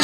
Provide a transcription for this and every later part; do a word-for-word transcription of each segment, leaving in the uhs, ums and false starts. We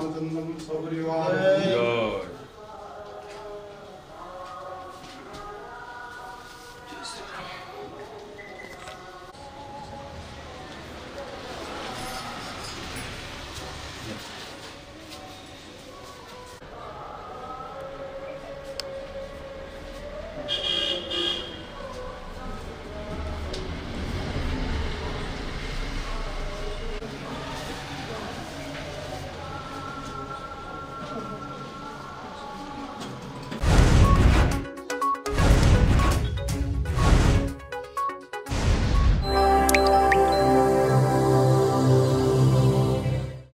Sambandam Sabrivam.